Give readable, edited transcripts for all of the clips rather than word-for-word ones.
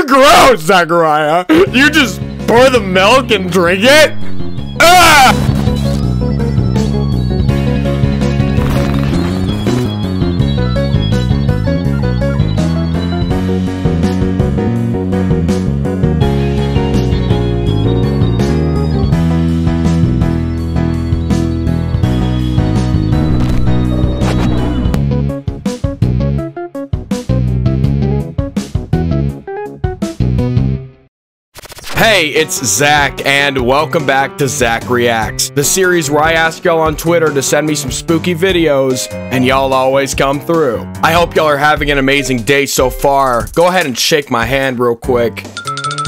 You're gross, Zachariah. You just pour the milk and drink it? Ah! Hey, it's Zach, and welcome back to Zach Reacts, the series where I ask y'all on Twitter to send me some spooky videos, and y'all always come through. I hope y'all are having an amazing day so far. Go ahead and shake my hand real quick.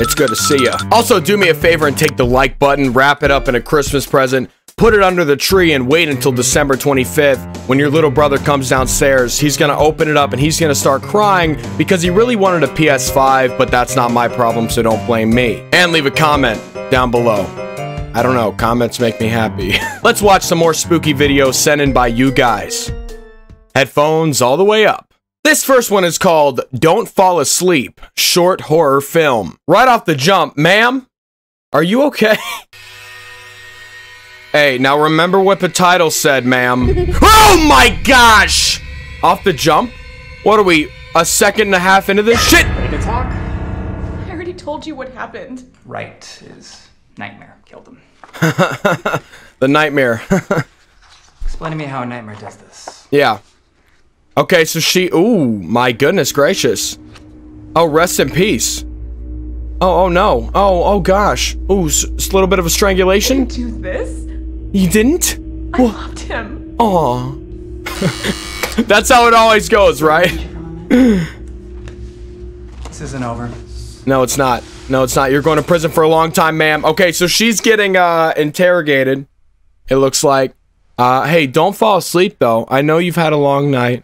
It's good to see ya. Also, do me a favor and take the like button, wrap it up in a Christmas present, put it under the tree, and wait until December 25th when your little brother comes downstairs. He's gonna open it up and he's gonna start crying because he really wanted a PS5, but that's not my problem, so don't blame me. And leave a comment down below. I don't know, comments make me happy. Let's watch some more spooky videos sent in by you guys. Headphones all the way up. This first one is called Don't Fall Asleep, short horror film. Right off the jump, ma'am, are you okay? Hey, now remember what the title said, ma'am. Oh my gosh! Off the jump? What are we, a second and a half into this shit? Need to talk? I already told you what happened. Right, his nightmare killed him. The nightmare. Explain to me how a nightmare does this. Yeah. Okay, so she, ooh, my goodness gracious. Oh, rest in peace. Oh, oh no. Oh, oh gosh. Ooh, it's a little bit of a strangulation. You didn't do this. You didn't? I loved him. Aw. That's how it always goes, right? This isn't over. No, it's not. No, it's not. You're going to prison for a long time, ma'am. Okay, so she's getting interrogated, it looks like. Hey, don't fall asleep, though. I know you've had a long night.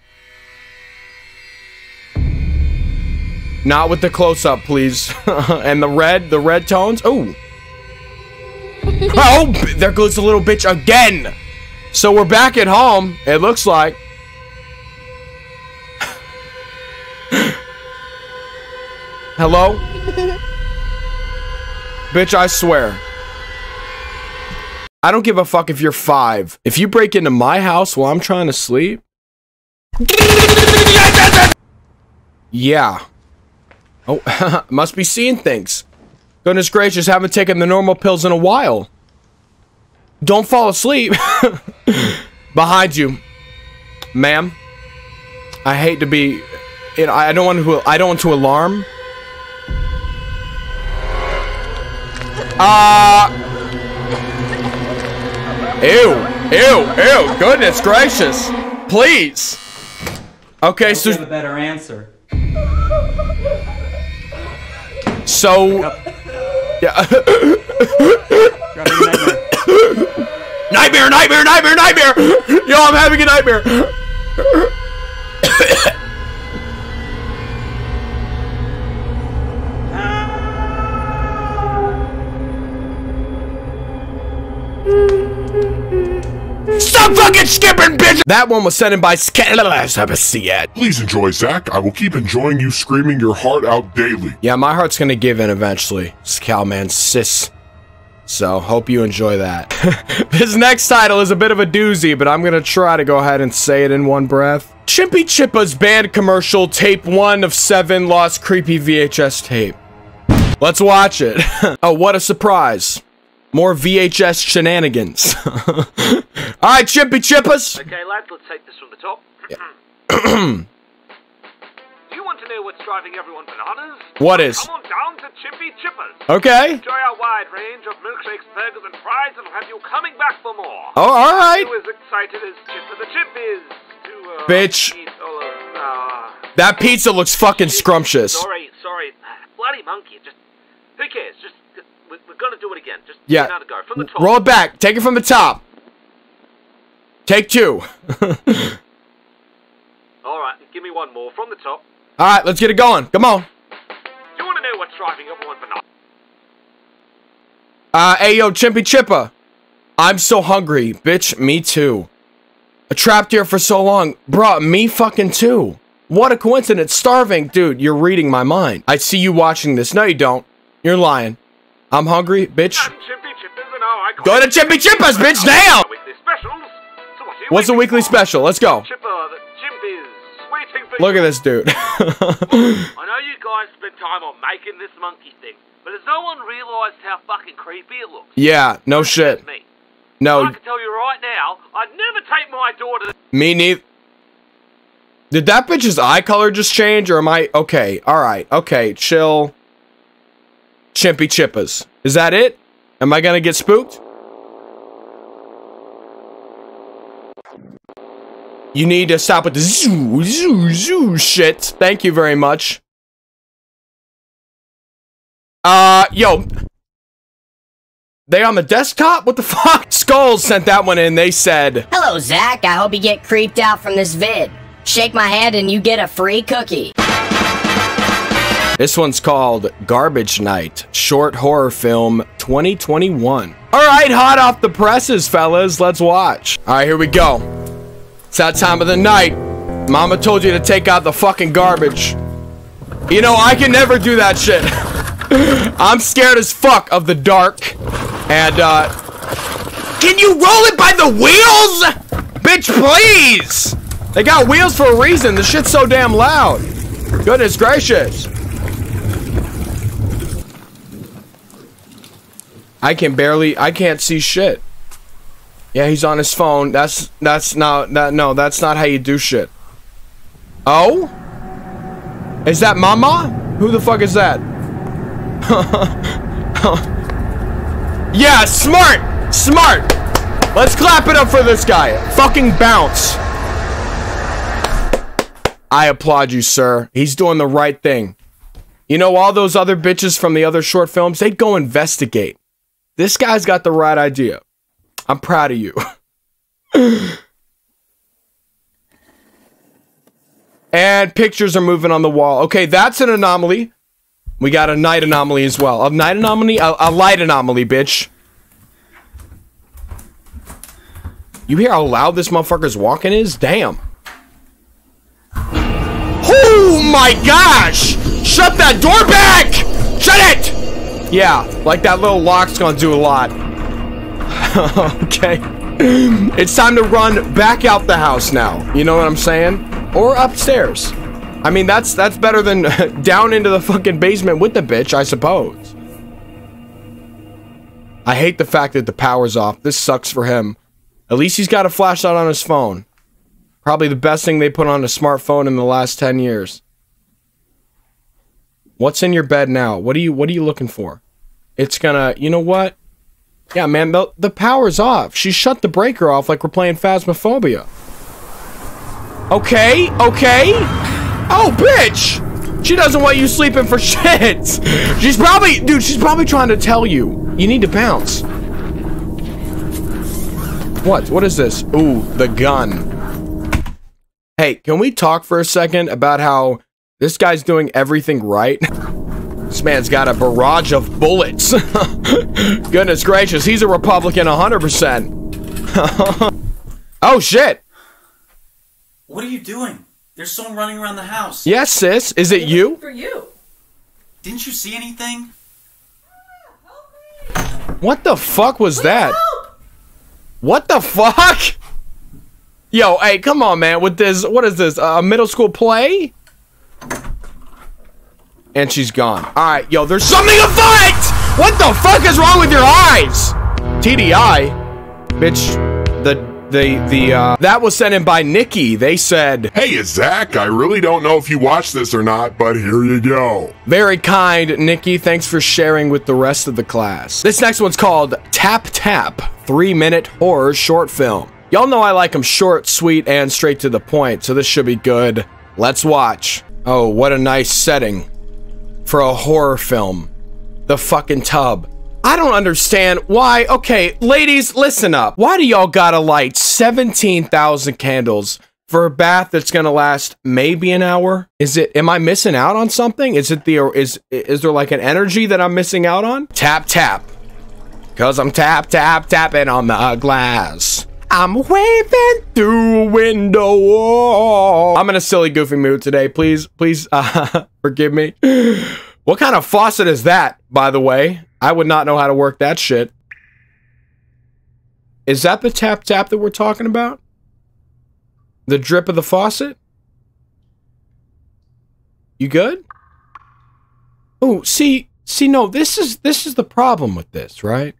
Not with the close-up, please. And the red tones. Ooh. Oh, there goes the little bitch again. So we're back at home, it looks like. Hello? Bitch, I swear. I don't give a fuck if you're 5. If you break into my house while I'm trying to sleep. Yeah. Oh, must be seeing things. Goodness gracious, haven't taken the normal pills in a while. Don't fall asleep. Behind you, ma'am. I hate to be, you know, I don't want to alarm. Ew, ew, ew. Goodness gracious, please. Okay, so a better answer. So. Yeah. Nightmare, nightmare, nightmare, nightmare! Yo, I'm having a nightmare! Stop fucking skipping, bitch! That one was sent in by Scatterlash. Please enjoy, Zach. I will keep enjoying you screaming your heart out daily. Yeah, my heart's gonna give in eventually. Scalman sis. So, hope you enjoy that. This next title is a bit of a doozy, but I'm gonna try to go ahead and say it in one breath. Chimpy Chippa's band commercial, tape 1 of 7, lost creepy VHS tape. Let's watch it. Oh, what a surprise. More VHS shenanigans. Alright, Chimpy Chippas! Okay, lads, let's take this from the top. Yeah. You want to know what's driving everyone bananas? What is? Come on down to Chimpy Chippas. Okay. Enjoy our wide range of milkshakes, burgers, and fries that'll have you coming back for more. Oh, alright. Who is excited as Chippa the Chip is to, bitch. Eat all of, that pizza looks fucking scrumptious. Sorry. Bloody monkey. Just, who cares? Just, we're gonna do it again. Just, yeah. Now to go. From the top. Roll it back. Take it from the top. Take 2. Alright, give me one more from the top. Alright, let's get it going. Come on. You want to know what's driving everyone bananas? Hey yo, Chimpy Chippa. I'm so hungry. Bitch, me too. Trapped here for so long. Bruh, me fucking too. What a coincidence. Starving. Dude, you're reading my mind. I see you watching this. No, you don't. You're lying. I'm hungry, bitch. Go to Chippy Chippers, bitch, now! What's the weekly special? Let's go. Look at this dude. I know you guys spent time on making this monkey thing, but has no one realized how fucking creepy it looks? Yeah, no shit. No. I can tell you right now, I'd never take my daughter. Me neither. Did that bitch's eye color just change, or am I? Okay, alright, okay, chill. Chimpy Chippas. Is that it? Am I gonna get spooked? You need to stop with the zoo, zoo, zoo shit. Thank you very much. Yo. They on the desktop? What the fuck? Skulls sent that one in. They said, "Hello, Zach. I hope you get creeped out from this vid. Shake my hand and you get a free cookie." This one's called Garbage Night, Short Horror Film 2021. All right, hot off the presses, fellas. Let's watch. All right, here we go. It's that time of the night. Mama told you to take out the fucking garbage. You know, I can never do that shit. I'm scared as fuck of the dark. And, can you roll it by the wheels? Bitch, please! They got wheels for a reason. The shit's so damn loud. Goodness gracious. I can't see shit. Yeah, he's on his phone. That's not how you do shit. Oh? Is that Mama? Who the fuck is that? Yeah, smart! Smart! Let's clap it up for this guy. Fucking bounce. I applaud you, sir. He's doing the right thing. You know, all those other bitches from the other short films, they'd go investigate. This guy's got the right idea. I'm proud of you. And pictures are moving on the wall. Okay, that's an anomaly. We got a night anomaly as well. A night anomaly? A light anomaly, bitch. You hear how loud this motherfucker's walking is? Damn. Oh my gosh! Shut that door back! Shut it! Yeah, like that little lock's gonna do a lot. Okay. It's time to run back out the house now. You know what I'm saying? Or upstairs. I mean, that's better than down into the fucking basement with the bitch, I suppose. I hate the fact that the power's off. This sucks for him. At least he's got a flashlight on his phone. Probably the best thing they put on a smartphone in the last 10 years. What's in your bed now? What are you looking for? It's gonna, you know what? Yeah, man, the power's off. She shut the breaker off like we're playing Phasmophobia. Okay, okay. Oh, bitch! She doesn't want you sleeping for shit. She's probably trying to tell you. You need to bounce. What? What is this? Ooh, the gun. Hey, can we talk for a second about how this guy's doing everything right? This man's got a barrage of bullets. Goodness gracious, he's a Republican 100%. Oh, shit. What are you doing? There's someone running around the house. Yes, sis. Is it you? For you. Didn't you see anything? Help me. What the fuck was that? Help. What the fuck? Yo, hey, come on, man. With this, what is this? A middle school play? And she's gone. Alright, yo, there's something afoot! What the fuck is wrong with your eyes? TDI? Bitch, that was sent in by Nikki. They said, "Hey, Zach, I really don't know if you watched this or not, but here you go." Very kind, Nikki. Thanks for sharing with the rest of the class. This next one's called Tap Tap, 3-minute horror short film. Y'all know I like them short, sweet, and straight to the point, so this should be good. Let's watch. Oh, what a nice setting for a horror film. The fucking tub. I don't understand why. Okay, ladies, listen up. Why do y'all gotta light 17,000 candles for a bath that's gonna last maybe an hour? Is it, am I missing out on something? Is it the, is there like an energy that I'm missing out on? Tap, tap. 'Cause I'm tap, tap, tapping on the glass. I'm waving through a window. Oh, I'm in a silly, goofy mood today. Please forgive me. What kind of faucet is that, by the way? I would not know how to work that shit. Is that the tap-tap that we're talking about? The drip of the faucet? You good? Oh, see, no, this is the problem with this, right?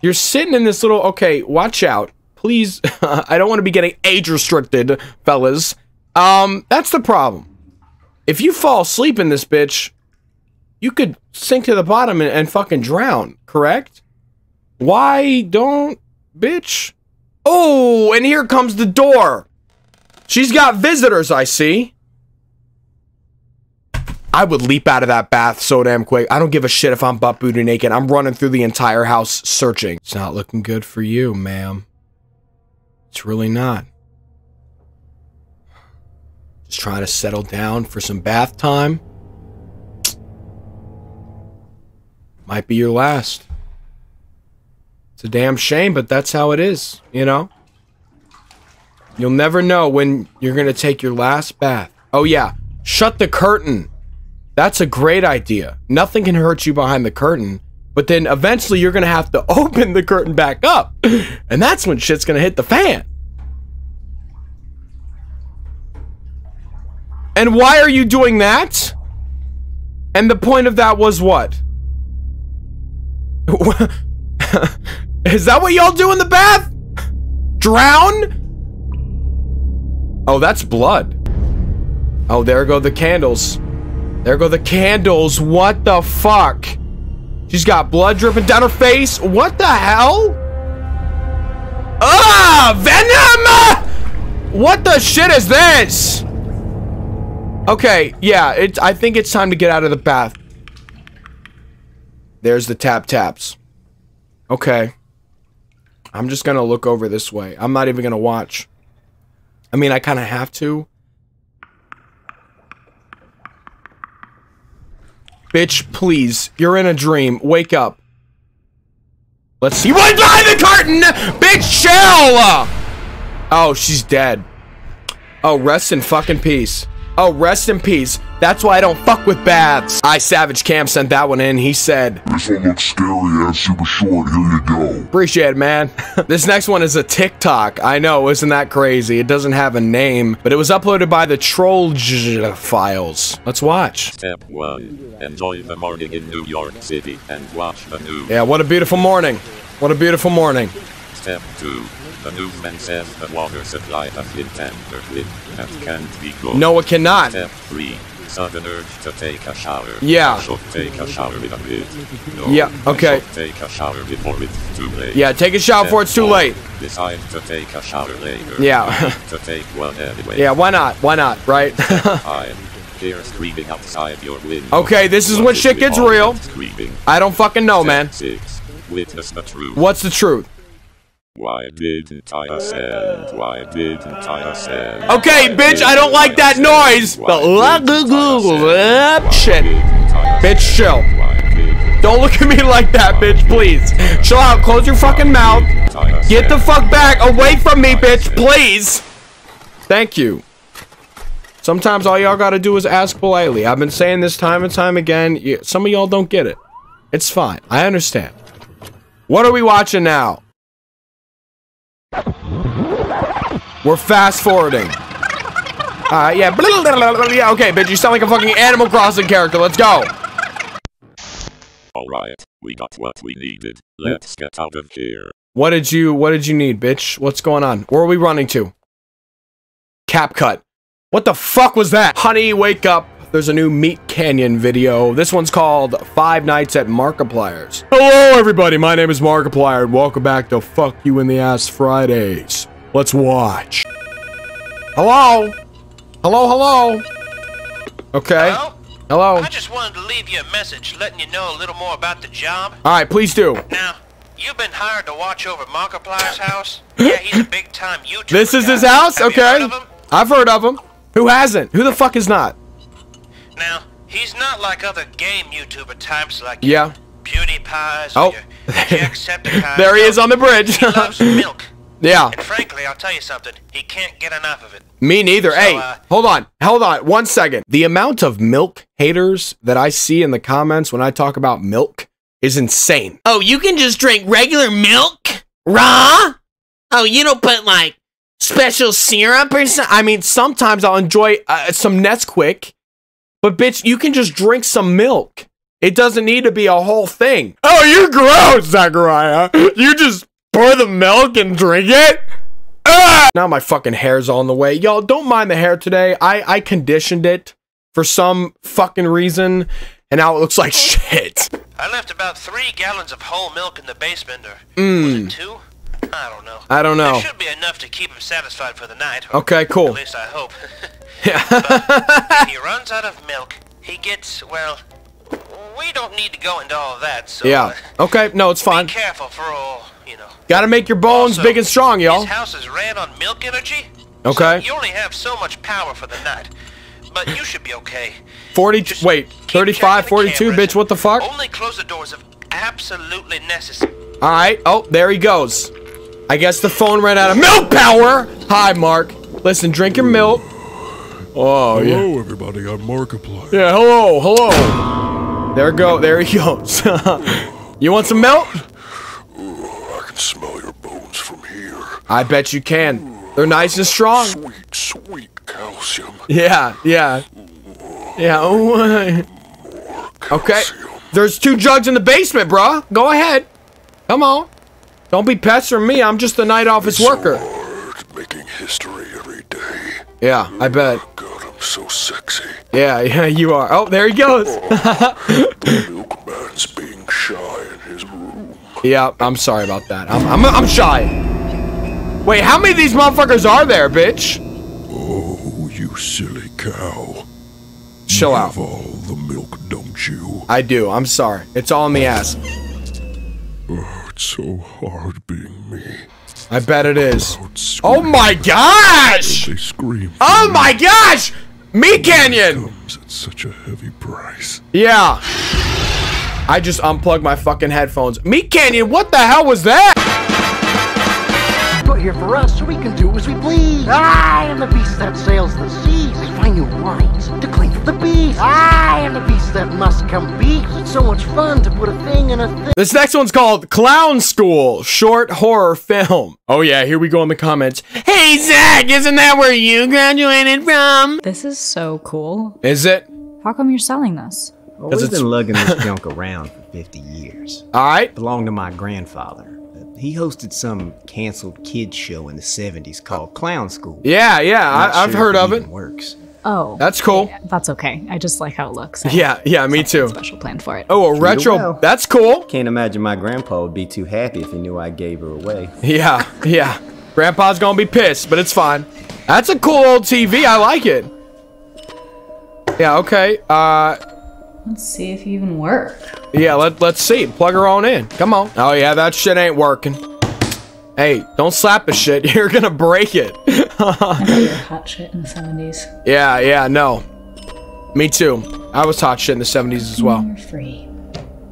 You're sitting in this little... Okay, watch out. Please, I don't want to be getting age-restricted, fellas. That's the problem. If you fall asleep in this bitch, you could sink to the bottom and fucking drown, correct? Why don't... Bitch. Oh, and here comes the door. She's got visitors, I see. I would leap out of that bath so damn quick. I don't give a shit if I'm butt booty naked. I'm running through the entire house searching. It's not looking good for you, ma'am. It's really not. Just trying to settle down for some bath time. Might be your last. It's a damn shame, but that's how it is, you know? You'll never know when you're gonna take your last bath. Oh yeah, shut the curtain. That's a great idea. Nothing can hurt you behind the curtain, but then eventually you're going to have to open the curtain back up, and that's when shit's going to hit the fan. And why are you doing that? And the point of that was what? Is that what y'all do in the bath? Drown? Oh, that's blood. Oh, there go the candles. There go the candles. What the fuck? She's got blood dripping down her face. What the hell? Ah, venom! What the shit is this? Okay, yeah, I think it's time to get out of the bath. There's the tap-taps. Okay. I'm just gonna look over this way. I'm not even gonna watch. I mean, I kind of have to. Bitch, please. You're in a dream. Wake up. Let's see what's behind the curtain! Bitch, chill! Oh, she's dead. Oh, rest in fucking peace. Oh, rest in peace. That's why I don't fuck with baths. Savage Cam sent that one in. He said, "This one looks scary and super short. Here you go." Appreciate it, man. This next one is a TikTok. I know, isn't that crazy? It doesn't have a name, but it was uploaded by the Troll Files. Let's watch. Step 1. Enjoy the morning in New York City and watch the news. Yeah, what a beautiful morning. What a beautiful morning. Step 2. The newsman says the water supply has been tampered with. That can't be good. No, it cannot. Step 3. Sudden urge to take a shower. Yeah. Should take a shower in a bit. No, yeah, okay. Take a shower before it's too late. Yeah, take a shower before it's too late. Decide to take a shower later. Yeah. To take one anyway. Yeah, why not? Why not, right? Hear screaming outside your window. Okay, this is when shit gets real. I don't fucking know, man. 6. Witness the truth. What's the truth? Why didn't I ascend? Why didn't I ascend? Okay, bitch, I don't like that noise. But shit. Bitch, chill. Don't look at me like that, bitch, please. Chill out. Close your fucking mouth. Get the fuck back away from me, bitch, please. Thank you. Sometimes all y'all gotta do is ask politely. I've been saying this time and time again. Some of y'all don't get it. It's fine. I understand. What are we watching now? We're fast forwarding. Yeah. Okay, bitch, you sound like a fucking Animal Crossing character. Let's go. All right, we got what we needed. Let's get out of here. What did you need, bitch? What's going on? Where are we running to? Cap cut. What the fuck was that? Honey, wake up. There's a new Meat Canyon video. This one's called 5 Nights at Markiplier's. Hello, everybody. My name is Markiplier, and welcome back to Fuck You in the Ass Fridays. Let's watch. Hello? Hello, hello? Okay. Hello? Hello? I just wanted to leave you a message letting you know a little more about the job. Alright, please do. Now, you've been hired to watch over Markiplier's house. Yeah, he's a big-time YouTuber. This is his house? Have okay. You heard of him? I've heard of him. Who hasn't? Who the fuck is not? Now, he's not like other game YouTuber types like PewDiePie. Oh. Jacksepticeye. There he is on the bridge. He loves milk. Yeah. And frankly, I'll tell you something, he can't get enough of it. Me neither. So, hey, hold on 1 second. The amount of milk haters that I see in the comments when I talk about milk is insane. Oh, you can just drink regular milk? Raw? Oh, you don't put like special syrup or something? I mean, sometimes I'll enjoy some Nesquik, but bitch, you can just drink some milk. It doesn't need to be a whole thing. Oh, you're gross, Zachariah. You just pour the milk and drink it? Ah! Now my fucking hair's on the way. Y'all, don't mind the hair today. I conditioned it for some fucking reason, and now it looks like shit. I left about 3 gallons of whole milk in the basement, or was it 2? I don't know. It should be enough to keep him satisfied for the night. Okay, cool. At least I hope. Yeah. But if he runs out of milk, he gets, well... We don't need to go into all of that, so... Yeah, okay, no, it's fine. Be careful for all, you know. Gotta make your bones also big and strong, y'all. His house is ran on milk energy. Okay. So you only have so much power for the night, but you should be okay. 40, just wait, 35, 42, bitch, what the fuck? Only close the doors if absolutely necessary. All right, oh, there he goes. I guess the phone ran out of milk power! Hi, Mark. Listen, drink your milk. Oh, hello, yeah. Hello, everybody, I'm Markiplier. Yeah, hello, hello. There he goes. You want some milk? Ooh, I can smell your bones from here. I bet you can. They're nice and strong. Sweet, sweet calcium. Yeah, yeah. Yeah, oh. More calcium. Okay. There's 2 jugs in the basement, bruh. Go ahead. Come on. Don't be pestering me. I'm just a night office worker. Hard, making history every day. Yeah, I bet. God, I'm so sexy. Yeah, yeah, you are. Oh, there he goes. The milkman's being shy in his room. Yeah, I'm sorry about that. I'm shy. Wait, how many of these motherfuckers are there, bitch? Oh, you silly cow. Chill you out. Have all the milk, don't you? I do. I'm sorry. It's all in the ass. Oh, it's so hard being me. I bet it is. Oh my gosh! They scream. Oh my gosh! Meat Canyon! Comes at such a heavy price. Yeah. I just unplugged my fucking headphones. Meat Canyon, what the hell was that? Put here for us so we can do as we please. I am the beast that sails the seas. I find new lines to claim for the beast. I am the beast that must come be. It's so much fun to put a thing in a thing. This next one's called Clown School, short horror film. Oh yeah, here we go in the comments. Hey Zach, isn't that where you graduated from? This is so cool. Is it? How come you're selling this? Well, we've been lugging this junk around for 50 years. All right. Belonged to my grandfather. He hosted some canceled kids show in the 70s called Clown School. Yeah, yeah, I've heard of it. Works. Oh, that's cool. Yeah, that's okay. I just like how it looks. Yeah, yeah, me too. Special plan for it. Oh, a retro. That's cool. Can't imagine my grandpa would be too happy if he knew I gave her away. Yeah, yeah. Grandpa's gonna be pissed, but it's fine. That's a cool old TV. I like it. Yeah. Okay. Let's see if you even work. Yeah, let's see. Plug her on in. Come on. Oh, yeah, that shit ain't working. Hey, don't slap the shit. You're gonna break it. I know you were hot shit in the 70s. Yeah, yeah, no. Me too. I was hot shit in the 70s as well. You're free.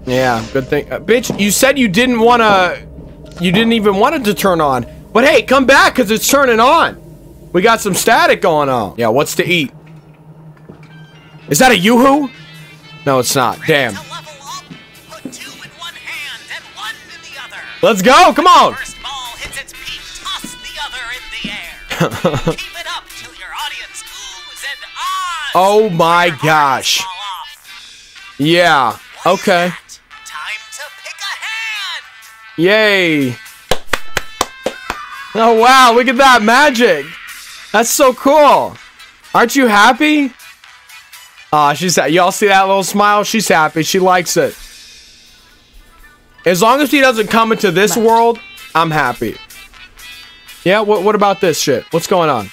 Yeah, good thing. Bitch, you said you didn't want to... You didn't even want it to turn on. But hey, come back, because it's turning on. We got some static going on. Yeah, what's to eat? Is that a Yoo-hoo? No, it's not. Damn. Let's go! Come on! Oh my gosh! Yeah. Okay. Yay! Oh wow! Look at that magic! That's so cool! Aren't you happy? Aw, she's happy. Y'all see that little smile? She's happy. She likes it. As long as she doesn't come into this world, I'm happy. Yeah, what about this shit? What's going on?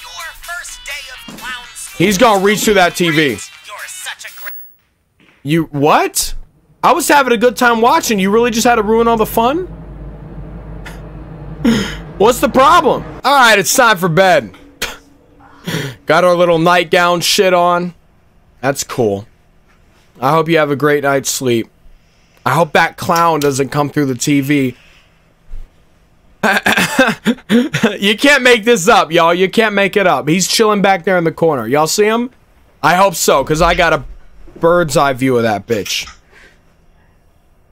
Your first day of clown school. He's gonna reach through that TV. You're such a great... You what? I was having a good time watching. You really just had to ruin all the fun? What's the problem? Alright, it's time for bed. Got our little nightgown shit on. That's cool. I hope you have a great night's sleep. I hope that clown doesn't come through the TV. You can't make this up, y'all. You can't make it up. He's chilling back there in the corner. Y'all see him? I hope so, because I got a bird's eye view of that bitch.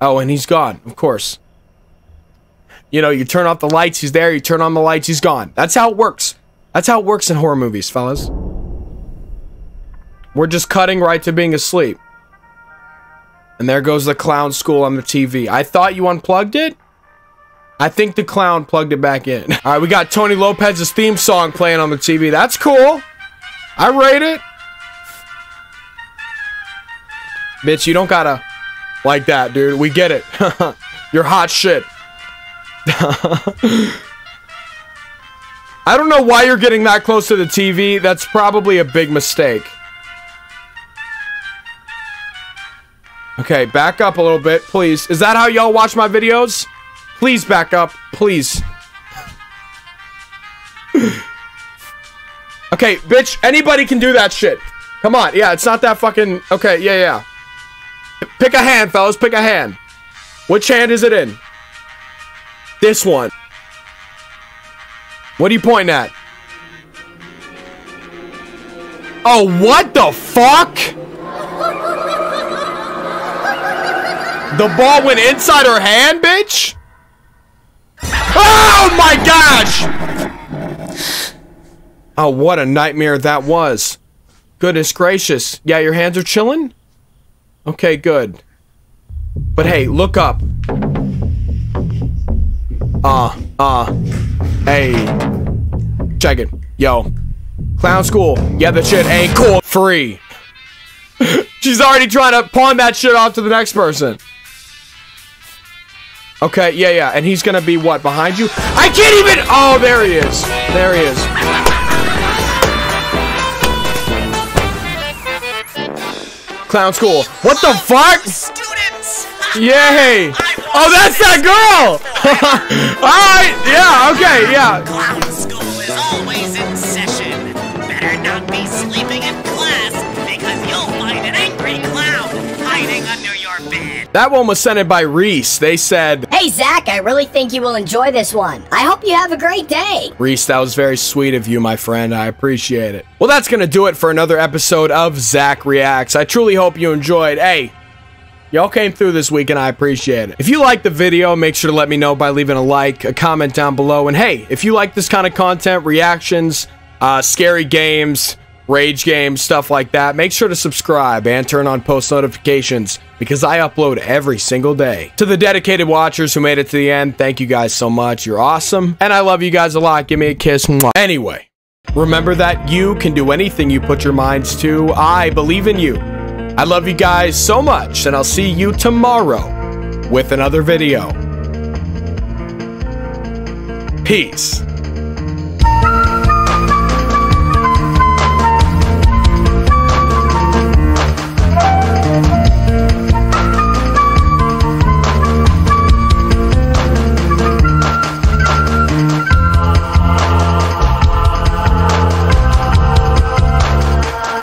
Oh, and he's gone, of course. You know, you turn off the lights, he's there. You turn on the lights, he's gone. That's how it works. That's how it works in horror movies, fellas. We're just cutting right to being asleep. And there goes the clown school on the TV. I thought you unplugged it? I think the clown plugged it back in. All right, we got Tony Lopez's theme song playing on the TV. That's cool. I rate it. Bitch, you don't gotta like that, dude. We get it. You're hot shit. I don't know why you're getting that close to the TV. That's probably a big mistake. Okay, back up a little bit, please. Is that how y'all watch my videos? Please back up, please. Okay, bitch, anybody can do that shit. Come on, yeah, it's not that fucking... Okay, yeah, yeah. Pick a hand, fellas, pick a hand. Which hand is it in? This one. What are you pointing at? Oh, what the fuck? The ball went inside her hand, bitch? Oh my gosh! Oh, what a nightmare that was. Goodness gracious. Yeah, your hands are chilling? Okay, good. But hey, look up. Hey. Check it. Yo. Clown school. Yeah, that shit ain't cool. Free. She's already trying to pawn that shit off to the next person. Okay, yeah, yeah, and he's gonna be what, behind you? I can't even! Oh, there he is. There he is. Clown school. What the fuck? Yay! Oh, that's that girl! Alright, yeah, okay, yeah. Clown school is always in session. Better not be sleeping in class, because you'll find an angry clown hiding under your bed. That one was sent in by Reese. They said, "Hey Zach, I really think you will enjoy this one. I hope you have a great day." Reese, that was very sweet of you, my friend. I appreciate it. Well, that's gonna do it for another episode of Zach Reacts. I truly hope you enjoyed. Hey, y'all came through this week and I appreciate it. If you liked the video, make sure to let me know by leaving a like, a comment down below. And hey, if you like this kind of content, reactions, scary games, rage games, stuff like that, make sure to subscribe and turn on post notifications, because I upload every single day. To the dedicated watchers who made it to the end, thank you guys so much. You're awesome, and I love you guys a lot. Give me a kiss. Anyway, remember that you can do anything you put your minds to. I believe in you. I love you guys so much, and I'll see you tomorrow with another video. Peace.